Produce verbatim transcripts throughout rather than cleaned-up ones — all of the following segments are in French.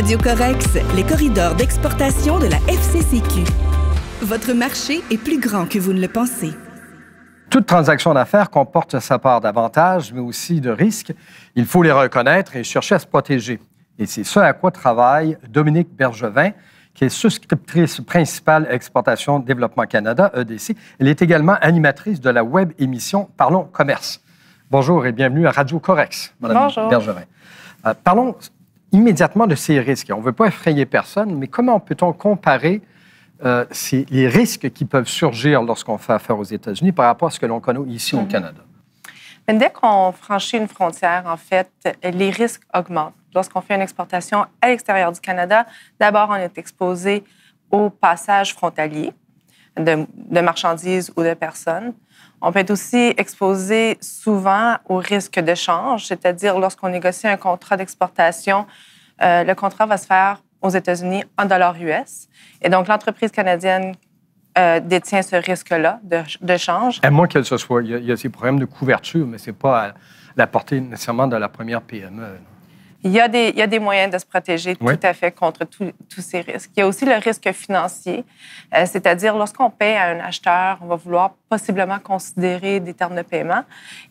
Radio-Corex, les corridors d'exportation de la F C C Q. Votre marché est plus grand que vous ne le pensez. Toute transaction d'affaires comporte sa part d'avantages, mais aussi de risques. Il faut les reconnaître et chercher à se protéger. Et c'est ce à quoi travaille Dominique Bergevin, qui est souscriptrice principale à Exportation et Développement Canada, E D C. Elle est également animatrice de la web émission Parlons Commerce. Bonjour et bienvenue à Radio-Corex, Madame Bonjour. Bergevin. Euh, parlons immédiatement de ces risques. On ne veut pas effrayer personne, mais comment peut-on comparer Euh, c'est les risques qui peuvent surgir lorsqu'on fait affaire aux États-Unis par rapport à ce que l'on connaît ici au Canada. Bien, dès qu'on franchit une frontière, en fait, les risques augmentent. Lorsqu'on fait une exportation à l'extérieur du Canada, d'abord, on est exposé au passage frontalier de, de marchandises ou de personnes. On peut être aussi exposé souvent au risque de change, c'est-à-dire lorsqu'on négocie un contrat d'exportation, euh, le contrat va se faire aux États-Unis en dollars U S. Et donc, l'entreprise canadienne euh, détient ce risque-là de, de change. À moins que ce soit, il y a, il y a ces programmes de couverture, mais ce n'est pas à la portée nécessairement de la première P M E. Il y a des, il y a des moyens de se protéger oui. tout à fait contre tout, tous ces risques. Il y a aussi le risque financier, euh, c'est-à-dire lorsqu'on paie à un acheteur, on va vouloir possiblement considérer des termes de paiement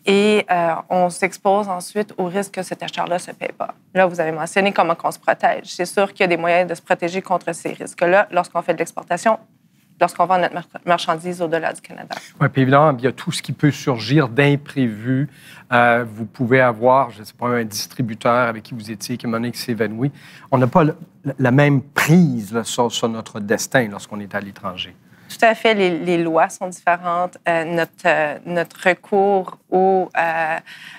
et euh, on s'expose ensuite au risque que cet acheteur-là ne se paie pas. Là, vous avez mentionné comment on se protège. C'est sûr qu'il y a des moyens de se protéger contre ces risques-là lorsqu'on fait de l'exportation, lorsqu'on vend notre marchandise au-delà du Canada. Oui, puis évidemment, il y a tout ce qui peut surgir d'imprévu. Euh, vous pouvez avoir, je ne sais pas, un distributeur avec qui vous étiez, qui m'a donné qui s'évanouit. On n'a pas le, la même prise là, sur, sur notre destin lorsqu'on est à l'étranger. Tout à fait. Les, les lois sont différentes. Euh, notre, euh, notre recours au, euh,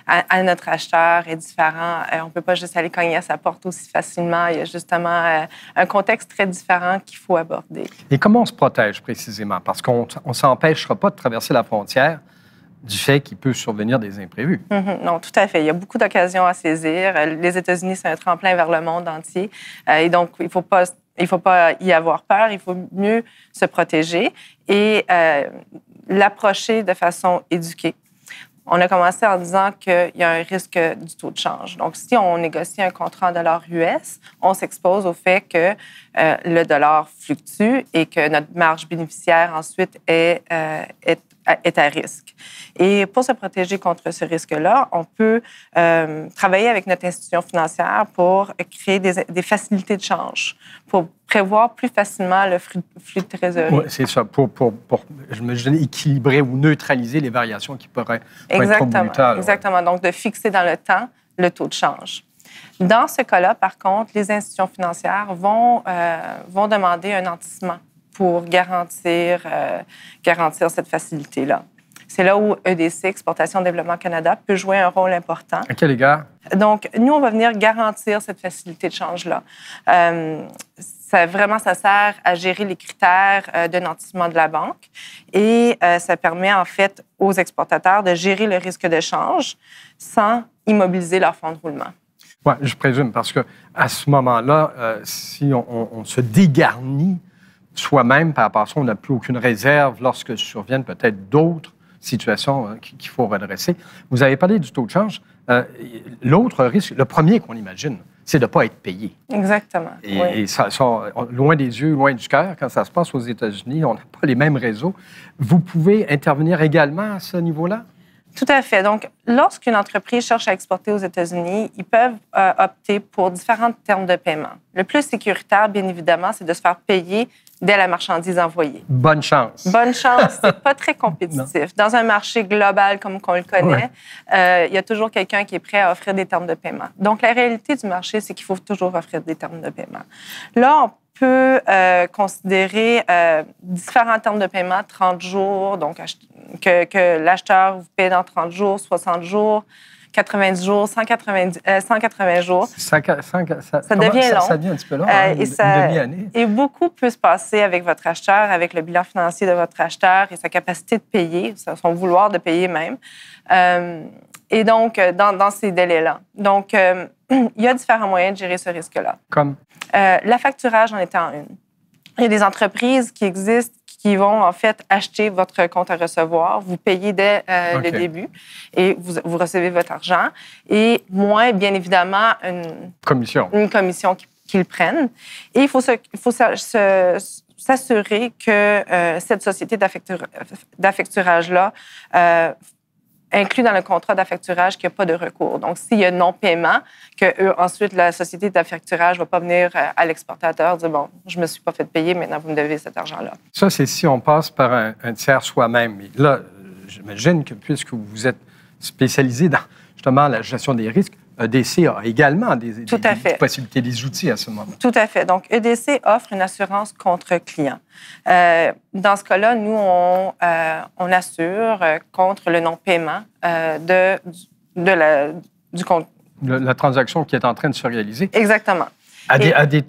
à, à notre acheteur est différent. Euh, on ne peut pas juste aller cogner à sa porte aussi facilement. Il y a justement euh, un contexte très différent qu'il faut aborder. Et comment on se protège précisément? Parce qu'on ne s'empêchera pas de traverser la frontière du fait qu'il peut survenir des imprévus. Mm-hmm. Non, tout à fait. Il y a beaucoup d'occasions à saisir. Les États-Unis, c'est un tremplin vers le monde entier. Euh, et donc, il ne faut pas... Il ne faut pas y avoir peur, il faut mieux se protéger et euh, l'approcher de façon éduquée. On a commencé en disant qu'il y a un risque du taux de change. Donc, si on négocie un contrat en dollars U S, on s'expose au fait que euh, le dollar fluctue et que notre marge bénéficiaire ensuite est, euh, est, est à risque. Et pour se protéger contre ce risque-là, on peut euh, travailler avec notre institution financière pour créer des, des facilités de change, pour prévoir plus facilement le flux de trésorerie. Oui, c'est ça, pour, pour, pour je me dis, équilibrer ou neutraliser les variations qui pourraient, pourraient être trop brutales. Exactement, ouais. Donc de fixer dans le temps le taux de change. Dans ce cas-là, par contre, les institutions financières vont, euh, vont demander un anticipement pour garantir, euh, garantir cette facilité-là. C'est là où E D C, Exportation et Développement Canada, peut jouer un rôle important. À quel égard? Donc, nous, on va venir garantir cette facilité de change-là. Euh, ça, vraiment, ça sert à gérer les critères euh, de nantissement de la banque et euh, ça permet, en fait, aux exportateurs de gérer le risque de change sans immobiliser leur fonds de roulement. Oui, je présume, parce qu'à ce moment-là, euh, si on, on, on se dégarnit soi-même par rapport à ça, on n'a plus aucune réserve lorsque surviennent peut-être d'autres situation qu'il faut redresser. Vous avez parlé du taux de change. Euh, L'autre risque, le premier qu'on imagine, c'est de ne pas être payé. Exactement. Et, oui. et ça, ça, loin des yeux, loin du cœur, quand ça se passe aux États-Unis, on n'a pas les mêmes réseaux. Vous pouvez intervenir également à ce niveau-là? Tout à fait. Donc, lorsqu'une entreprise cherche à exporter aux États-Unis, ils peuvent euh, opter pour différents termes de paiement. Le plus sécuritaire, bien évidemment, c'est de se faire payer dès la marchandise envoyée. Bonne chance. Bonne chance. C'est pas très compétitif. Dans un marché global comme on le connaît, il ouais. euh, y a toujours quelqu'un qui est prêt à offrir des termes de paiement. Donc, la réalité du marché, c'est qu'il faut toujours offrir des termes de paiement. Là, on peut euh, considérer euh, différents termes de paiement, trente jours, donc que, que l'acheteur vous paie dans trente jours, soixante jours, quatre-vingt-dix jours, cent quatre-vingts, euh, cent quatre-vingts jours. Ça, ça, ça, ça devient ça, long. Ça devient un petit peu long, euh, et, ça, et beaucoup peut se passer avec votre acheteur, avec le bilan financier de votre acheteur et sa capacité de payer, son vouloir de payer même. Euh, et donc, dans, dans ces délais-là. Donc, euh, il y a différents moyens de gérer ce risque-là. Comme? Euh, l'affacturage en étant une. Il y a des entreprises qui existent qui vont en fait acheter votre compte à recevoir, vous payez dès euh, okay. le début et vous, vous recevez votre argent. Et moins, bien évidemment, une commission, une commission qui, qu'ils prennent. Et il faut se, faut se, se s'assurer que euh, cette société d'affecturage-là euh, inclut dans le contrat d'affecturage qu'il n'y a pas de recours. Donc, s'il y a non-paiement, que eux, ensuite, la société d'affecturage ne va pas venir à l'exportateur dire « Bon, je ne me suis pas fait payer, maintenant vous me devez cet argent-là. » Ça, c'est si on passe par un, un tiers soi-même. Là, j'imagine que puisque vous êtes spécialisé dans justement la gestion des risques, E D C a également des, des, des possibilités, des outils à ce moment. Tout à fait. Donc, E D C offre une assurance contre client. Euh, dans ce cas-là, nous, on, euh, on assure contre le non-paiement euh, de, de la, du compte. Le, la transaction qui est en train de se réaliser. Exactement. À des, Et... à des,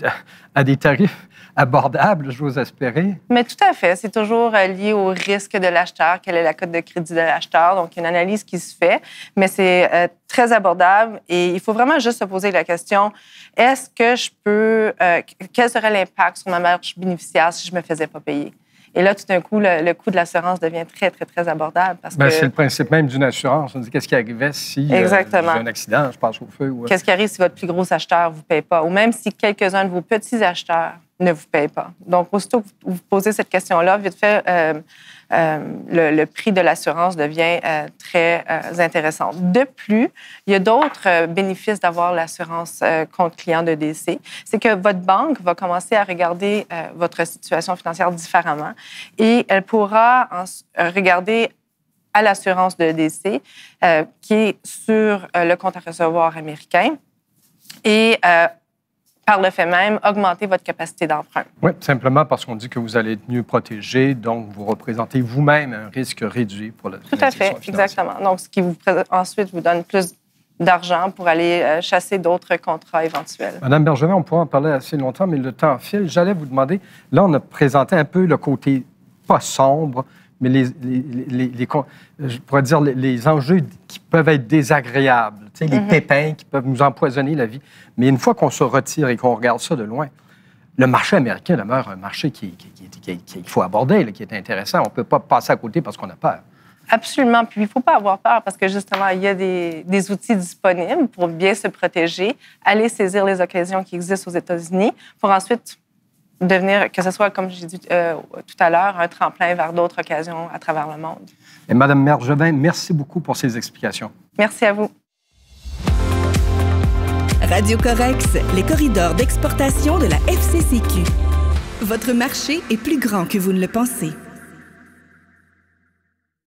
à des tarifs abordable, j'ose espérer. Mais tout à fait. C'est toujours lié au risque de l'acheteur, quelle est la cote de crédit de l'acheteur. Donc, il y a une analyse qui se fait, mais c'est très abordable. Et il faut vraiment juste se poser la question, est-ce que je peux... Euh, quel serait l'impact sur ma marge bénéficiaire si je ne me faisais pas payer? Et là, tout d'un coup, le, le coût de l'assurance devient très, très, très abordable. Parce Bien, que... C'est le principe même d'une assurance. On dit qu'est-ce qui arrivait si euh, j'ai un accident, je passe au feu. Ou... Qu'est-ce qui arrive si votre plus gros acheteur ne vous paye pas? Ou même si quelques-uns de vos petits acheteurs ne vous paye pas. Donc, aussitôt que vous posez cette question-là, vite fait, euh, euh, le, le prix de l'assurance devient euh, très euh, intéressant. De plus, il y a d'autres euh, bénéfices d'avoir l'assurance euh, contre client de D C. C'est que votre banque va commencer à regarder euh, votre situation financière différemment et elle pourra en, regarder à l'assurance de D C euh, qui est sur euh, le compte à recevoir américain et euh, par le fait même, augmenter votre capacité d'emprunt. Oui, simplement parce qu'on dit que vous allez être mieux protégé, donc vous représentez vous-même un risque réduit pour la Tout à fait, exactement. Donc, ce qui vous ensuite vous donne plus d'argent pour aller chasser d'autres contrats éventuels. Madame Bergevin, on pourrait en parler assez longtemps, mais le temps file. J'allais vous demander, là, on a présenté un peu le côté pas sombre, mais les, les, les, les, les, je pourrais dire les, les enjeux qui peuvent être désagréables, tu sais, les mm-hmm. pépins qui peuvent nous empoisonner la vie. Mais une fois qu'on se retire et qu'on regarde ça de loin, le marché américain demeure un marché qu'il qui, qui, qui, qui, qui faut aborder, là, qui est intéressant. On ne peut pas passer à côté parce qu'on a peur. Absolument. Puis, il ne faut pas avoir peur parce que, justement, il y a des, des outils disponibles pour bien se protéger, aller saisir les occasions qui existent aux États-Unis pour ensuite... devenir, que ce soit, comme j'ai dit euh, tout à l'heure, un tremplin vers d'autres occasions à travers le monde. Et Madame Bergevin, merci beaucoup pour ces explications. Merci à vous. Radio-Corex, les corridors d'exportation de la F C C Q. Votre marché est plus grand que vous ne le pensez.